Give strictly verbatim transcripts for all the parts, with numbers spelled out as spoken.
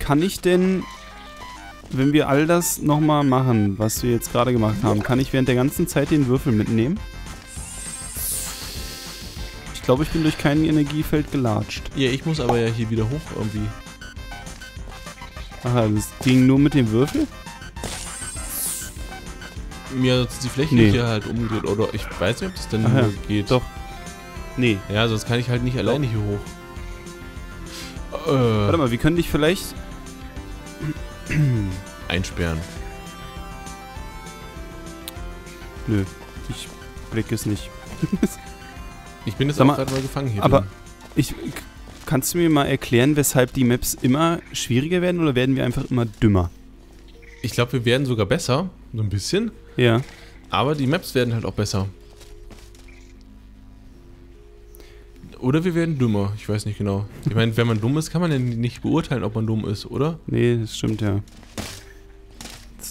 Kann ich denn, wenn wir all das nochmal machen, was wir jetzt gerade gemacht haben, kann ich während der ganzen Zeit den Würfel mitnehmen? Ich glaube, ich bin durch kein Energiefeld gelatscht. Ja, ich muss aber ja hier wieder hoch irgendwie. Aha, das ging nur mit dem Würfel? Mir ist die Fläche nee. hier halt umgedreht, oder ich weiß nicht, ob das denn Aha, nur geht. Doch. Nee. Ja, sonst kann ich halt nicht doch. alleine hier hoch. Äh. Warte mal, wir können dich vielleicht einsperren. Nö, ich blick es nicht. Ich bin jetzt auch gerade mal gefangen hier. Aber ich, kannst du mir mal erklären, weshalb die Maps immer schwieriger werden oder werden wir einfach immer dümmer? Ich glaube, wir werden sogar besser. So ein bisschen. Ja. Aber die Maps werden halt auch besser. Oder wir werden dümmer. Ich weiß nicht genau. Ich meine, wenn man dumm ist, kann man ja nicht beurteilen, ob man dumm ist, oder? Nee, das stimmt ja.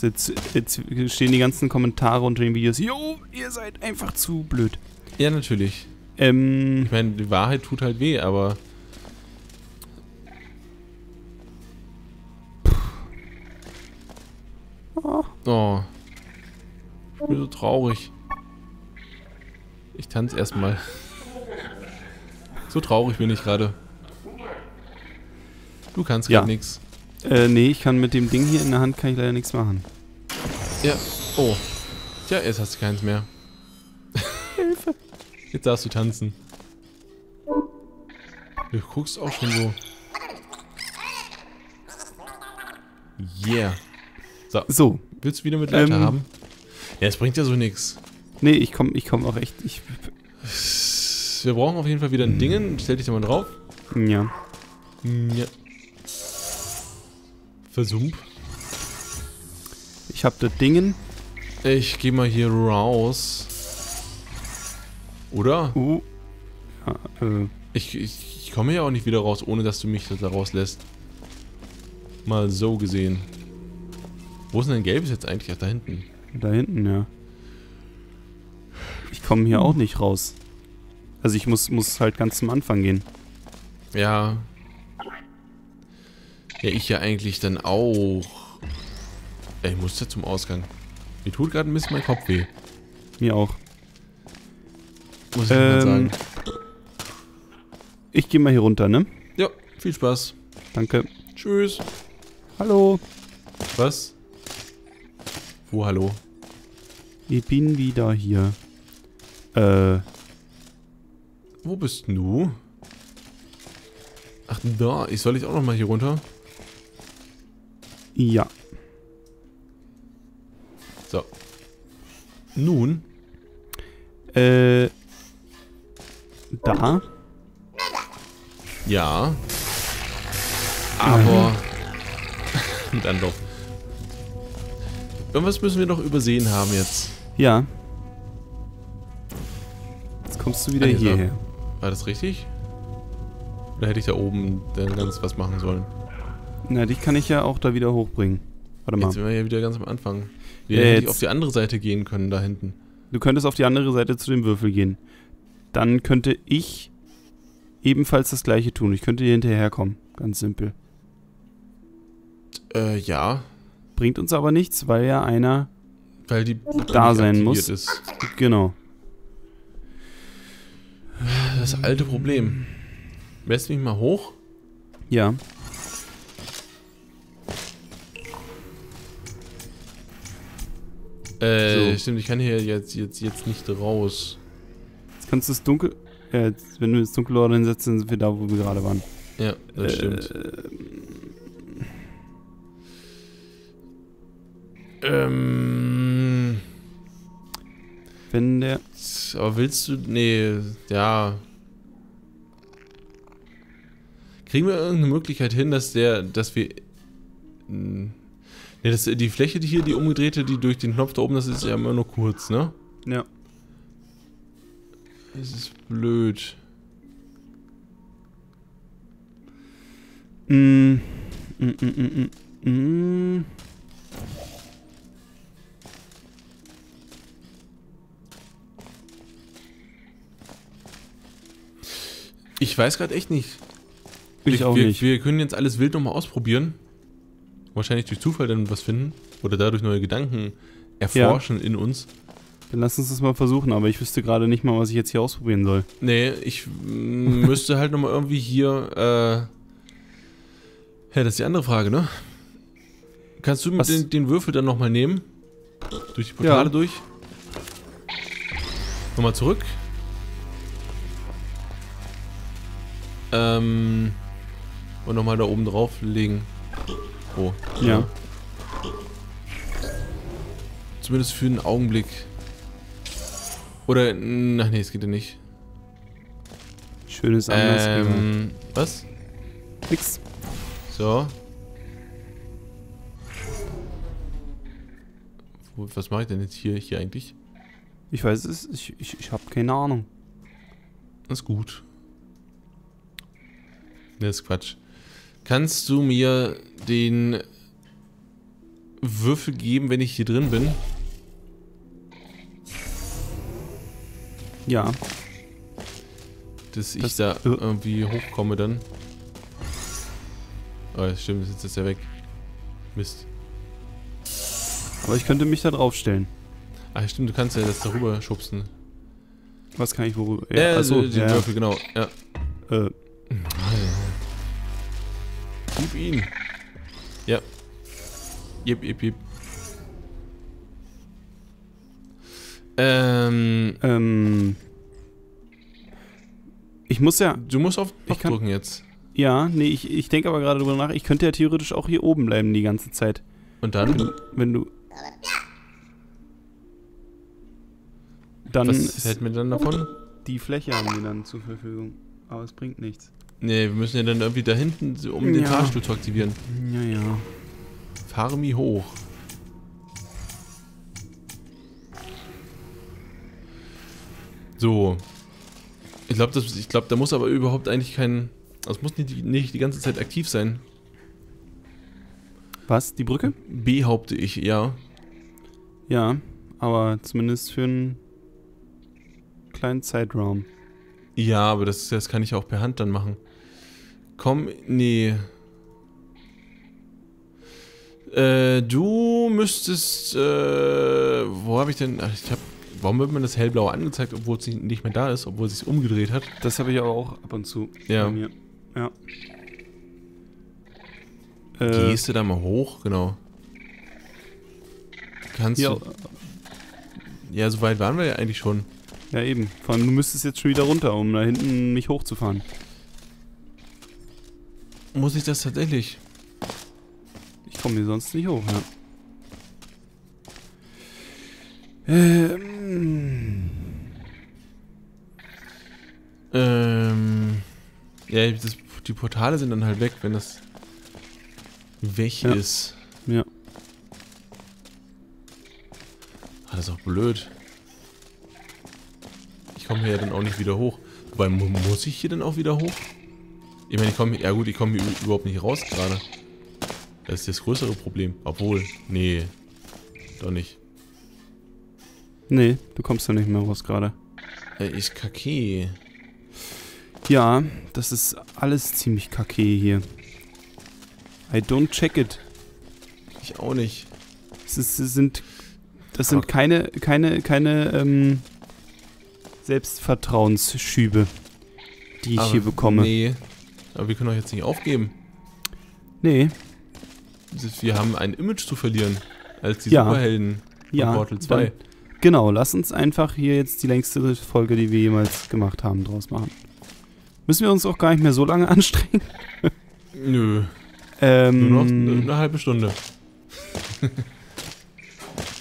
Jetzt, jetzt stehen die ganzen Kommentare unter den Videos. Jo, ihr seid einfach zu blöd. Ja, natürlich. Ähm, ich meine, die Wahrheit tut halt weh, aber oh. oh. Ich bin so traurig. Ich tanze erstmal. So traurig bin ich gerade. Du kannst ja. gerade nichts. Äh, nee, ich kann mit dem Ding hier in der Hand kann ich leider nichts machen. Ja. Oh. Tja, jetzt hast du keins mehr. Hilfe. Jetzt darfst du tanzen. Du guckst auch schon so. Yeah. So. so. Willst du wieder mit Leiter ähm, haben? Ja, es bringt ja so nichts. Nee, ich komm, ich komm auch echt. Ich Wir brauchen auf jeden Fall wieder ein Dingen. Stell dich da mal drauf. Ja. Ja. Versump. Ich hab das Dingen. Ich geh mal hier raus. Oder? Uh. Ja, äh. ich, ich, ich komme ja auch nicht wieder raus, ohne dass du mich da rauslässt. Mal so gesehen. Wo ist denn dein Gelbes jetzt eigentlich? Ach, da hinten. Da hinten, ja. Ich komme hier auch nicht raus. Also ich muss, muss halt ganz zum Anfang gehen. Ja. Ja, ich ja eigentlich dann auch. Ich muss ja zum Ausgang. Mir tut gerade ein bisschen mein Kopf weh. Mir auch. Muss ich ähm, sagen. Ich gehe mal hier runter, ne? Ja, viel Spaß. Danke. Tschüss. Hallo. Was? Wo, hallo? Ich bin wieder hier. Äh. Wo bist du? Ach, da. Ich soll dich auch nochmal hier runter? Ja. So. Nun. Äh. Da? Ja. Aber mit Anlauf. Irgendwas müssen wir doch übersehen haben jetzt. Ja. Jetzt kommst du wieder also, hierher. War das richtig? Oder hätte ich da oben dann ganz was machen sollen? Na, dich kann ich ja auch da wieder hochbringen. Warte mal. Jetzt sind wir ja wieder ganz am Anfang. Wir hätten nicht auf die andere Seite gehen können, da hinten. Du könntest auf die andere Seite zu dem Würfel gehen. Dann könnte ich ebenfalls das gleiche tun. Ich könnte dir hinterherkommen. Ganz simpel. Äh, ja. Bringt uns aber nichts, weil ja einer weil die da sein muss. Ist. Genau. Das alte Problem. Lässt mich mal hoch? Ja. Äh, so. Stimmt, ich kann hier jetzt, jetzt, jetzt nicht raus. Kannst du das dunkel. Äh, wenn du das dunkle Ort hinsetzt, sind wir da, wo wir gerade waren. Ja, das äh, stimmt. Ähm. Wenn der. Aber willst du. Nee, ja. Kriegen wir irgendeine Möglichkeit hin, dass der. Dass wir. Nee, dass die Fläche die hier, die umgedrehte, die durch den Knopf da oben, das ist ja immer nur kurz, ne? Ja. Das ist blöd. Mm. Mm, mm, mm, mm. Ich weiß gerade echt nicht. Ich, ich auch wir, nicht. Wir können jetzt alles wild nochmal ausprobieren. wahrscheinlich durch Zufall dann was finden oder dadurch neue Gedanken erforschen, ja, in uns. Dann lass uns das mal versuchen, aber ich wüsste gerade nicht mal, was ich jetzt hier ausprobieren soll. Nee, ich müsste halt nochmal irgendwie hier, äh, ja, das ist die andere Frage, ne? Kannst du mit den, den Würfel dann nochmal nehmen? Durch die Portale, ja, durch. Nochmal zurück. Ähm, und nochmal da oben drauf legen. Oh, ja. Ja. Zumindest für einen Augenblick. Oder, ach nee, es geht ja nicht. Schönes Anlass. Ähm, was? Nix. So. Was mache ich denn jetzt hier, hier eigentlich? Ich weiß es, ich, ich, ich habe keine Ahnung. Das ist gut. Das ist Quatsch. Kannst du mir den Würfel geben, wenn ich hier drin bin? Ja. Dass ich das, da äh, irgendwie hochkomme dann. Oh, das stimmt, das ist jetzt ja weg. Mist. Aber ich könnte mich da draufstellen. Ach stimmt, du kannst ja das darüber schubsen. Was kann ich worüber? Ja, äh, also den ja. Würfel, genau. Ja. Äh. Gib ihn. Ja. Jep, jep, jep. Ähm, ähm. Ich muss ja. Du musst auf Knopf drücken jetzt. Ja, nee, ich, ich denke aber gerade drüber nach, ich könnte ja theoretisch auch hier oben bleiben die ganze Zeit. Und dann? Wenn, wenn du. Dann. Was hält mir dann davon? Die Fläche haben wir dann zur Verfügung. Aber es bringt nichts. Nee, wir müssen ja dann irgendwie da hinten, um den ja. Fahrstuhl zu aktivieren. Ja, ja. Fahre mich hoch. So. Ich glaube, glaub, da muss aber überhaupt eigentlich kein... Das muss nicht, nicht die ganze Zeit aktiv sein. Was? Die Brücke? Behaupte ich, ja. Ja, aber zumindest für einen kleinen Zeitraum. Ja, aber das, das kann ich auch per Hand dann machen. Komm, nee. Äh, du müsstest... Äh, wo habe ich denn... Ach, ich hab, warum wird mir das hellblaue angezeigt, obwohl es nicht mehr da ist, obwohl es sich umgedreht hat? Das habe ich aber auch ab und zu. Ja. Bei mir. Ja. Äh, Gehst du da mal hoch? Genau. Kannst ja. du... Ja, so weit waren wir ja eigentlich schon. Ja, eben. Vor allem, du müsstest jetzt schon wieder runter, um da hinten mich hochzufahren. Muss ich das tatsächlich? Ich komme hier sonst nicht hoch, ja. Ähm. Ähm. Ja, das, die Portale sind dann halt weg, wenn das weg ja. ist. Ja. Ach, das ist auch blöd. Ich komme hier ja dann auch nicht wieder hoch. Wobei, muss ich hier dann auch wieder hoch? Ich meine, ich komme hier. Ja gut, ich komme hier überhaupt nicht raus gerade. Das ist das größere Problem. Obwohl. Nee. Doch nicht. Nee, du kommst da nicht mehr raus gerade. Ich kacke. Ja, das ist alles ziemlich kacke hier. I don't check it. Ich auch nicht. Das, ist, das sind, das sind keine, keine, keine ähm, Selbstvertrauensschübe, die ich aber hier bekomme. Nee, aber wir können doch jetzt nicht aufgeben. Nee. Wir haben ein Image zu verlieren als die ja. Superhelden von ja, Portal zwei. Dann, genau, lass uns einfach hier jetzt die längste Folge, die wir jemals gemacht haben, draus machen. Müssen wir uns auch gar nicht mehr so lange anstrengen? Nö. Ähm, Nur noch eine halbe Stunde.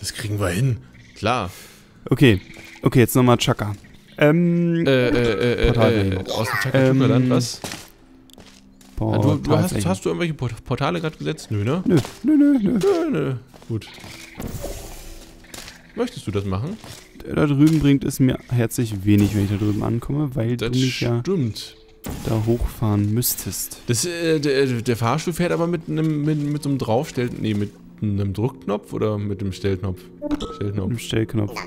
Das kriegen wir hin. Klar. Okay, okay, jetzt nochmal Chaka. Ähm, äh, äh, äh, äh, äh aus dem Chaka-Tukaland, ähm, was? Ja, du, du hast, hast du irgendwelche Port Portale gerade gesetzt? Nö, ne? Nö, nö, nö, nö. Nö, nö. Gut. Möchtest du das machen? Der da drüben bringt es mir herzlich wenig, wenn ich da drüben ankomme, weil das du mich stimmt. ja da hochfahren müsstest. Das, äh, der, der Fahrstuhl fährt aber mit einem mit, mit so einem Draufstell... Nee, mit einem Druckknopf oder mit dem Stellknopf? Stellknopf. Mit dem Stellknopf.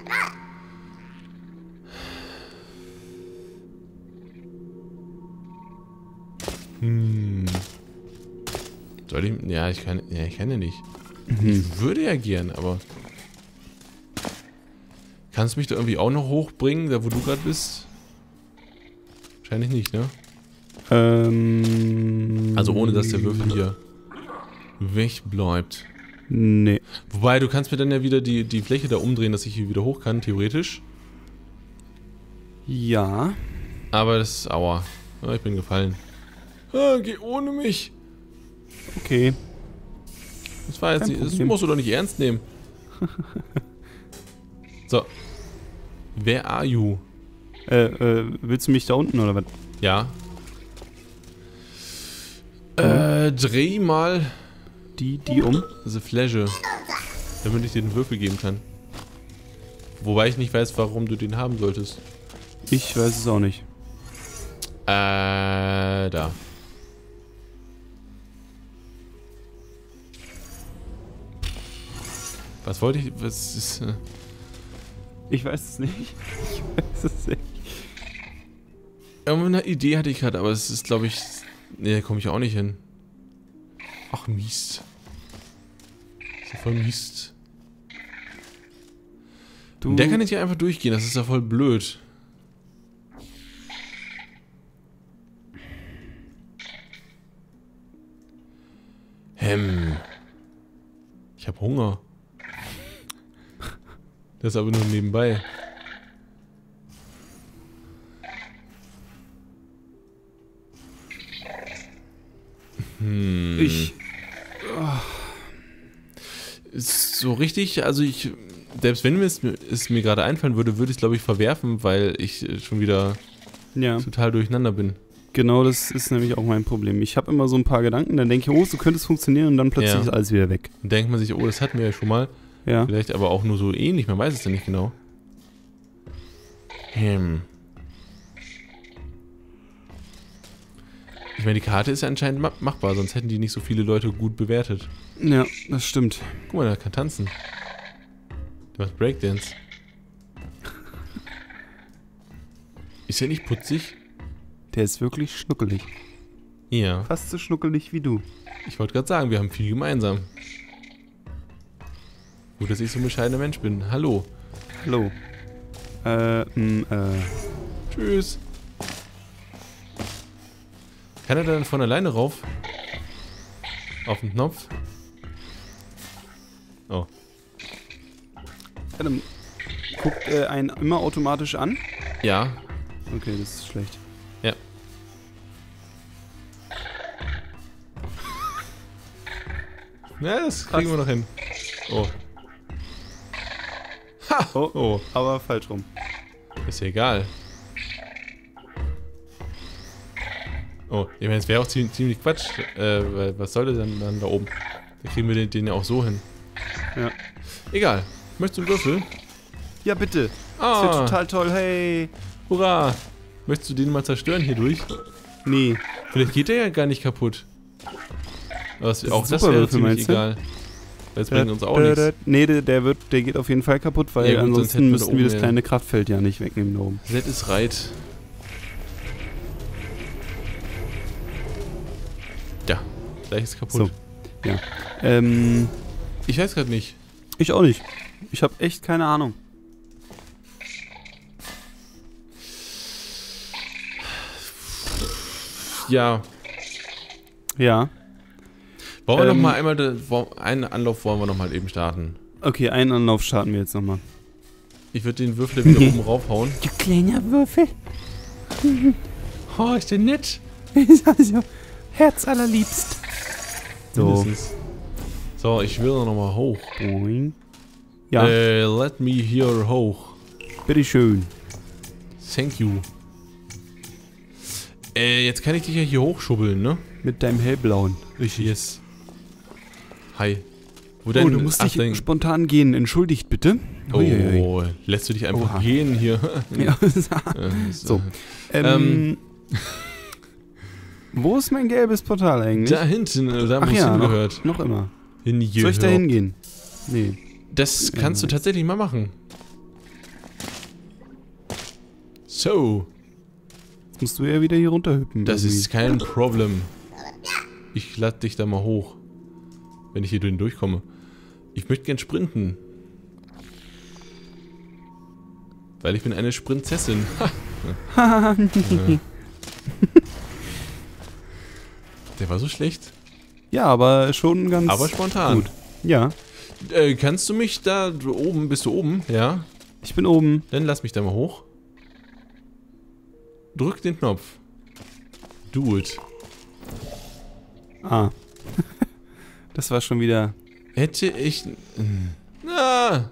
Hm. Soll ich... Ja, ich kann... Ja, ich kann ja nicht. Ich würde ja gern, aber... Kannst du mich da irgendwie auch noch hochbringen, da wo du gerade bist? Wahrscheinlich nicht, ne? Ähm... Also ohne, dass der Würfel hier wegbleibt. Nee. Wobei, du kannst mir dann ja wieder die, die Fläche da umdrehen, dass ich hier wieder hoch kann, theoretisch. Ja. Aber das ist... Aua. Oh, ich bin gefallen. Ah, geh ohne mich. Okay. Das war jetzt nicht, das musst du doch nicht ernst nehmen. So. Where are you? Äh, äh, willst du mich da unten oder was? Ja. Äh, dreh mal die, die um. Diese Fläche. Damit ich dir den Würfel geben kann. Wobei ich nicht weiß, warum du den haben solltest. Ich weiß es auch nicht. Äh, da. Was wollte ich? Was ist. Äh ich weiß es nicht. Ich weiß es nicht. Irgendeine Idee hatte ich gerade, aber es ist, glaube ich. Ne, da komme ich auch nicht hin. Ach, Mist. Das ist ja voll Mist. Du. Der kann nicht hier einfach durchgehen, das ist ja voll blöd. Hm. Ich habe Hunger. Das aber nur nebenbei. Hm. Ich... Oh. Ist so richtig, also ich... Selbst wenn es mir, es mir gerade einfallen würde, würde ich es, glaube ich, verwerfen, weil ich schon wieder ja. total durcheinander bin. Genau, das ist nämlich auch mein Problem. Ich habe immer so ein paar Gedanken, dann denke ich, oh, so könnte es funktionieren und dann plötzlich ja. ist alles wieder weg. Dann denkt man sich, oh, das hatten wir ja schon mal. Ja. Vielleicht aber auch nur so ähnlich, man weiß es ja nicht genau. Hm. Ich meine, die Karte ist ja anscheinend ma machbar, sonst hätten die nicht so viele Leute gut bewertet. Ja, das stimmt. Guck mal, der kann tanzen. Der macht Breakdance. Ist der nicht putzig? Der ist wirklich schnuckelig. Ja. Fast so schnuckelig wie du. Ich wollte gerade sagen, wir haben viel gemeinsam. Gut, dass ich so ein bescheidener Mensch bin. Hallo. Hallo. Äh, mh, äh. Tschüss. Kann er dann von alleine rauf? Auf den Knopf? Oh. Adam, guckt äh, einen immer automatisch an? Ja. Okay, das ist schlecht. Ja. Na, das kriegen Ach. wir noch hin. Oh. Ha! Oh, oh. Aber falsch rum. Ist ja egal. Oh, ich meine, es wäre auch ziemlich, ziemlich Quatsch. Äh, was soll der denn dann da oben? Da kriegen wir den, den ja auch so hin. Ja. Egal. Möchtest du einen Würfel? Ja, bitte. Ah. Das wird total toll. Hey. Hurra. Möchtest du den mal zerstören hier durch? Nee. Vielleicht geht der ja gar nicht kaputt. Aber das, das auch das wäre ziemlich egal. Das bringt uns auch nichts. Nee, der, der, wird, der geht auf jeden Fall kaputt, weil ja, gut, ansonsten müssten wir das kleine Kraftfeld ja nicht wegnehmen da oben. Z ist reit. Ja, gleich ist kaputt. So. Ja. Ähm, ich weiß gerade nicht. Ich auch nicht. Ich habe echt keine Ahnung. Ja. Ja. Wollen wir ähm, nochmal einmal, einen Anlauf wollen wir nochmal eben starten. Okay, einen Anlauf starten wir jetzt nochmal. Ich würde den Würfel wieder oben raufhauen. Du kleiner Würfel. Oh, ist der nett. Ist also herzallerliebst. So. So, ich will nochmal hoch. Boing. Ja. Äh, let me here hoch. Bitteschön. Thank you. Äh, jetzt kann ich dich ja hier hochschubbeln, ne? Mit deinem hellblauen. Richtig. Yes. Hi. Wo denn? Oh, du musst Ach, dich dein... spontan gehen. Entschuldigt bitte. Oh, oh, lässt du dich einfach Oha. gehen hier? Ja. So. Ähm, wo ist mein gelbes Portal eigentlich? Da hinten, da muss ja, hingehört. Noch, noch immer. Hingehört. Soll ich da hingehen? Nee. Das kannst du tatsächlich mal machen. So. Jetzt musst du ja wieder hier runterhüpfen. Das irgendwie. ist kein Problem. Ich lade dich da mal hoch. wenn ich hier durchkomme. Ich möchte gern sprinten. Weil ich bin eine Sprinzessin. Ha! Der war so schlecht. Ja, aber schon ganz. Aber spontan. Gut. Ja. Äh, kannst du mich da oben? Bist du oben? Ja. Ich bin oben. Dann lass mich da mal hoch. Drück den Knopf. Do it. Ah. Das war schon wieder. Hätte ich. Ah.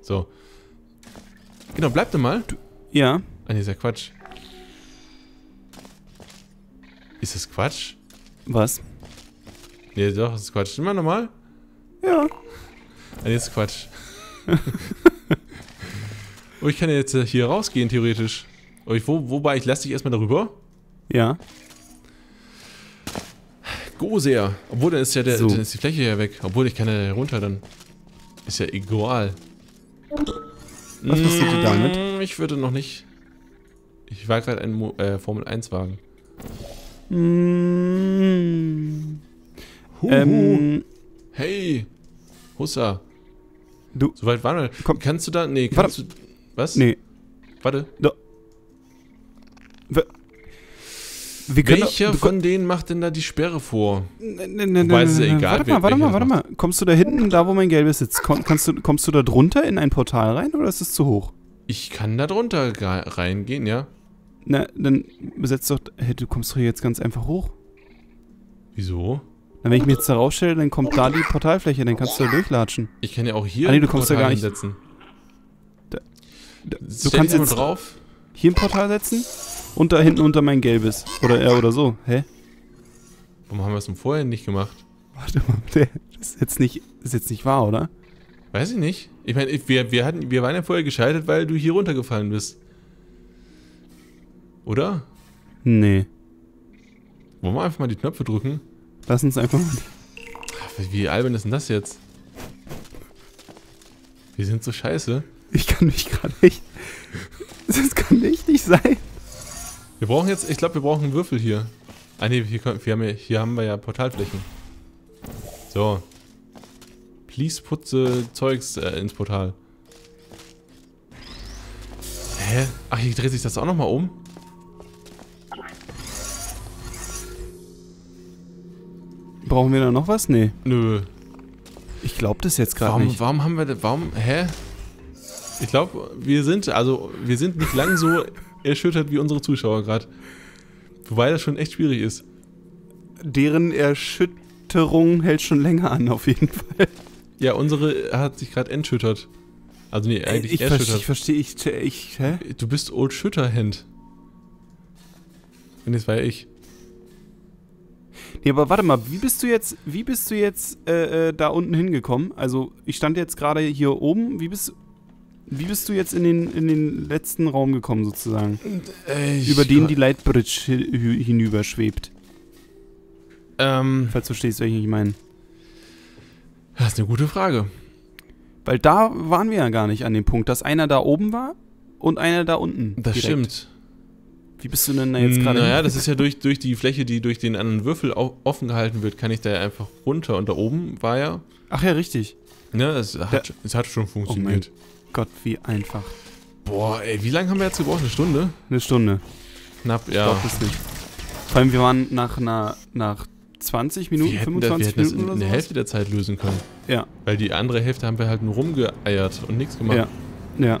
So. Genau, bleib da mal. Du, ja. Ah, nee, ist ja Quatsch. Ist das Quatsch? Was? Nee, doch, das ist Quatsch. Immer nochmal? Ja. Ah, nee, ist Quatsch. Oh, ich kann jetzt hier rausgehen, theoretisch. Oh, ich, wo, wobei, ich lasse dich erstmal darüber. Ja. Go sehr. Obwohl, dann ist ja der, so. Dann ist die Fläche ja weg. Obwohl, ich kann ja runter dann. Ist ja egal. Was passierte damit? Ich würde noch nicht. Ich war gerade ein äh, Formel eins Wagen. Mm. Huhu. Ähm. Hey. Hussa. Du. Soweit waren wir. Komm. Kannst du da. Nee, kannst Warte. du. Was? Nee. Warte. No. Wir können Welcher doch, von denen macht denn da die Sperre vor? Ne, ne, ne, Wobei ne, ne, es ist ja egal. Warte mal, warte mal, warte mal. Kommst du da hinten, da wo mein gelbes sitzt, komm, kannst du, kommst du da drunter in ein Portal rein oder ist es zu hoch? Ich kann da drunter reingehen, ja. Na, dann besetzt doch. Hey, du kommst doch hier jetzt ganz einfach hoch. Wieso? Na, wenn ich mich jetzt da rausstelle, dann kommt da die Portalfläche, dann kannst du da durchlatschen. Ich kann ja auch hier ah, nee, du kommst Portal da gar nicht setzen. Da, da, du kannst jetzt drauf. Hier ein Portal setzen? Und da hinten unter mein gelbes. Oder er oder so. Hä? Warum haben wir es denn vorher nicht gemacht? Warte mal, das ist jetzt nicht, ist jetzt nicht wahr, oder? Weiß ich nicht. Ich meine, wir, wir, hatten, wir waren ja vorher gescheitert, weil du hier runtergefallen bist. Oder? Nee. Wollen wir einfach mal die Knöpfe drücken? Lass uns einfach mal... Wie albern ist denn das jetzt? Wir sind so scheiße. Ich kann mich gerade nicht... Das kann echt nicht sein. Wir brauchen jetzt, ich glaube, wir brauchen einen Würfel hier. Ah ne, hier, hier, ja, hier haben wir ja Portalflächen. So. Please putze Zeugs äh, ins Portal. Hä? Ach, hier dreht sich das auch nochmal um? Brauchen wir da noch was? Nee. Nö. Ich glaube das jetzt gerade nicht. Warum haben wir das? Warum? Hä? Ich glaube, wir sind, also, wir sind nicht lang so... erschüttert wie unsere Zuschauer gerade. Wobei das schon echt schwierig ist. Deren Erschütterung hält schon länger an, auf jeden Fall. Ja, unsere hat sich gerade entschüttert. Also nee, eigentlich ich erschüttert. Verstehe, ich verstehe, ich, hä? Du bist Old Schütterhand. Und das war ja ich. Nee, aber warte mal, wie bist du jetzt, wie bist du jetzt äh, da unten hingekommen? Also, ich stand jetzt gerade hier oben, wie bist du... Wie bist du jetzt in den, in den letzten Raum gekommen, sozusagen? Ich Über den die Lightbridge hinüber schwebt. Ähm. Falls du verstehst, was ich meine. Das ist eine gute Frage. Weil da waren wir ja gar nicht an dem Punkt, dass einer da oben war und einer da unten. Das direkt. Stimmt. Wie bist du denn da jetzt gerade? Naja, das ist ja durch, durch die Fläche, die durch den anderen Würfel offen gehalten wird, kann ich da einfach runter. Und da oben war ja... Ach ja, richtig. Ja, das hat, das hat schon funktioniert. Oh Gott, wie einfach. Boah, ey, wie lange haben wir jetzt gebraucht? Eine Stunde? Eine Stunde. Knapp, ja. Ich glaub das nicht. Vor allem, wir waren nach einer, nach zwanzig Minuten, wir fünfundzwanzig da, wir Minuten. Wir hätten das in oder der Hälfte der Zeit lösen können. Ja. Weil die andere Hälfte haben wir halt nur rumgeeiert und nichts gemacht. Ja. Ja.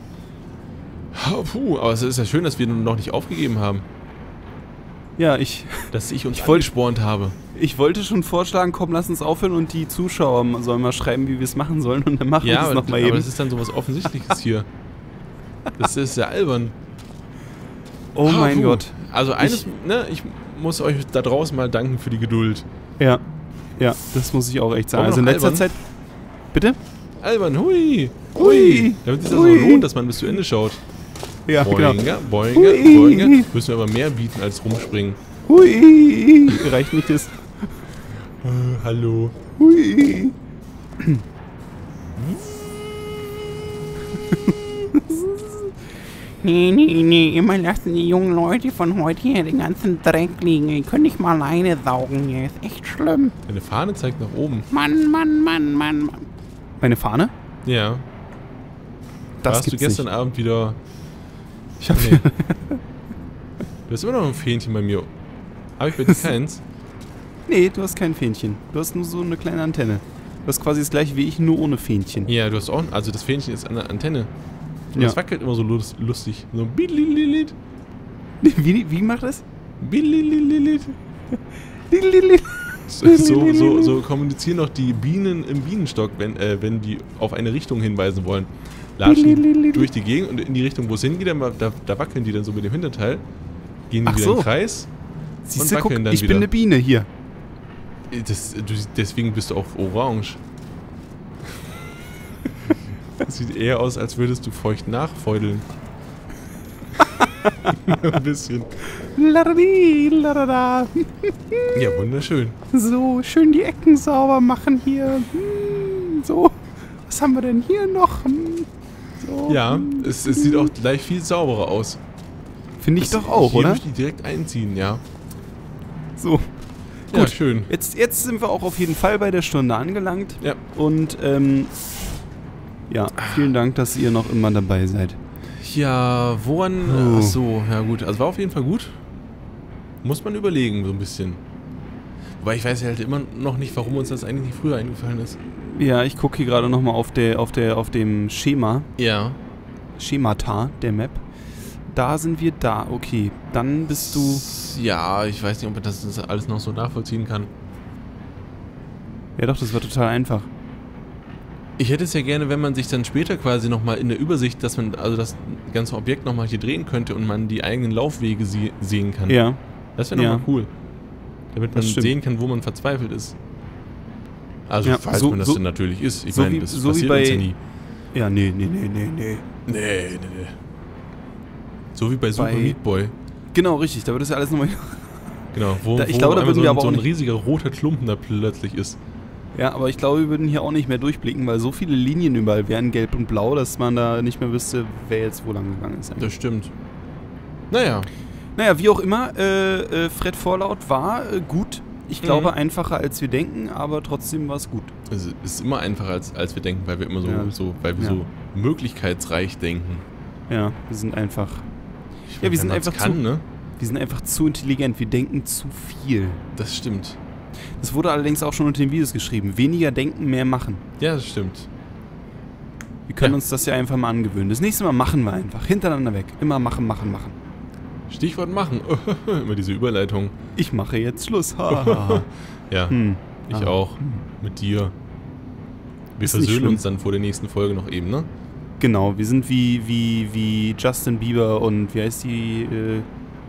Puh, aber es ist ja schön, dass wir noch nicht aufgegeben haben. Ja, ich. Dass ich uns angespornt habe. Ich wollte schon vorschlagen, komm, lass uns aufhören und die Zuschauer sollen mal schreiben, wie wir es machen sollen und dann machen ja, wir es nochmal eben. Ja, aber das ist dann sowas Offensichtliches hier. Das ist ja albern. Oh ha, mein puh. Gott. Also eines, ich, ne, ich muss euch da draußen mal danken für die Geduld. Ja, ja, das muss ich auch echt sagen. Also in letzter albern? Zeit... Bitte? Albern, hui, hui. Damit sich das hui. Auch lohnt, dass man bis zu Ende schaut. Ja, Boinga, genau. Boinga, Boinga, Boinga. Müssen wir aber mehr bieten als rumspringen. Hui. Reicht nicht das... Uh, hallo. Hui. Nee, nee, nee, immer lassen die jungen Leute von heute hier den ganzen Dreck liegen. Die können nicht mal alleine saugen hier. Ist echt schlimm. Eine Fahne zeigt nach oben. Mann, Mann, Mann, Mann, Mann. Meine Fahne? Ja. Das hast du gestern nicht. Abend wieder... Ich hab... Nee. Du hast immer noch ein Fähnchen bei mir. Habe ich bei dir keins? Nee, du hast kein Fähnchen. Du hast nur so eine kleine Antenne. Du hast quasi das gleiche wie ich, nur ohne Fähnchen. Ja, du hast auch... Also das Fähnchen ist eine Antenne. Und ja. Das wackelt immer so lustig. So bilililit. Wie, wie macht das? Bilililit. So, so, so, so kommunizieren doch die Bienen im Bienenstock, wenn, äh, wenn die auf eine Richtung hinweisen wollen. Latschen durch die Gegend und in die Richtung, wo es hingeht, dann, da, da wackeln die dann so mit dem Hinterteil. Gehen die Ach wieder so. in den Kreis. Siehst und du, wackeln guck, dann ich wieder. bin eine Biene hier. Das, du, deswegen bist du auch orange. Das sieht eher aus, als würdest du feucht nachfeudeln. Ein bisschen. Laradi, larada. Ja, wunderschön. So, schön die Ecken sauber machen hier. So, was haben wir denn hier noch? So. Ja, es, es sieht auch gleich viel sauberer aus. Finde ich das doch auch, hier oder? Hier möchte ich direkt einziehen, ja. So. Gut, ja, schön. Jetzt, jetzt sind wir auch auf jeden Fall bei der Stunde angelangt. Ja. Und, ähm... ja, vielen Dank, dass ihr noch immer dabei seid. Ja, woran... Oh. Achso, ja gut. Also war auf jeden Fall gut. Muss man überlegen, so ein bisschen. Wobei ich weiß halt immer noch nicht, warum uns das eigentlich nicht früher eingefallen ist. Ja, ich gucke hier gerade nochmal auf, der, auf, der, auf dem Schema. Ja. Schemata, der Map. Da sind wir da, okay. Dann bist du... Ja, ich weiß nicht, ob man das alles noch so nachvollziehen kann. Ja doch, das war total einfach. Ich hätte es ja gerne, wenn man sich dann später quasi nochmal in der Übersicht, dass man also das ganze Objekt nochmal hier drehen könnte und man die eigenen Laufwege sie sehen kann. Ja. Das wäre nochmal ja. cool. Damit man sehen kann, wo man verzweifelt ist. Also, ja, falls so, man das so denn natürlich ist. Ich so meine, das so passiert bei, uns ja nie. Ja, nee, nee, nee, nee, nee. Nee, nee, nee. So wie bei Super bei, Meat Boy. Genau, richtig. Da wird das ja alles nochmal... Genau, wo, da, ich wo glaube, da würden so, wir aber so ein riesiger roter Klumpen da plötzlich ist. Ja, aber ich glaube, wir würden hier auch nicht mehr durchblicken, weil so viele Linien überall wären gelb und blau, dass man da nicht mehr wüsste, wer jetzt wo lang gegangen ist. Eigentlich. Das stimmt. Naja. Naja, wie auch immer, äh, äh, Fred Vorlaut war äh, gut. Ich mhm. glaube, einfacher als wir denken, aber trotzdem war es gut. Es ist immer einfacher als, als wir denken, weil wir immer so, ja. so, weil wir ja. so möglichkeitsreich denken. Ja, wir sind einfach... Ich ja, wir sind einfach kann, zu... Ne? Wir sind einfach zu intelligent, wir denken zu viel. Das stimmt. Das wurde allerdings auch schon unter den Videos geschrieben. Weniger denken, mehr machen. Ja, das stimmt. Wir können ja. uns das ja einfach mal angewöhnen. Das nächste Mal machen wir einfach. Hintereinander weg. Immer machen, machen, machen. Stichwort machen. Immer diese Überleitung. Ich mache jetzt Schluss. Ja, hm. ich ah. auch. Hm. Mit dir. Wir Ist versöhnen uns dann vor der nächsten Folge noch eben, ne? Genau, wir sind wie, wie, wie Justin Bieber und wie heißt die, äh,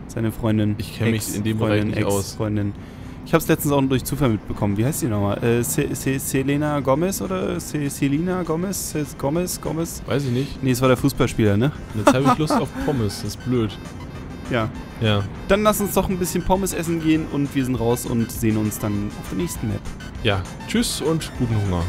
seine Freundin? Ich kenne mich in dem Bereich nicht aus. Ex-Freundin. Ich habe es letztens auch durch Zufall mitbekommen. Wie heißt die nochmal? Äh, Selena Gomez oder Selena Gomez? Gomez? Gomez? Weiß ich nicht. Nee, es war der Fußballspieler, ne? Und jetzt habe ich Lust auf Pommes. Das ist blöd. Ja. Ja. Dann lass uns doch ein bisschen Pommes essen gehen und wir sind raus und sehen uns dann auf der nächsten Map. Ja. Tschüss und guten Hunger.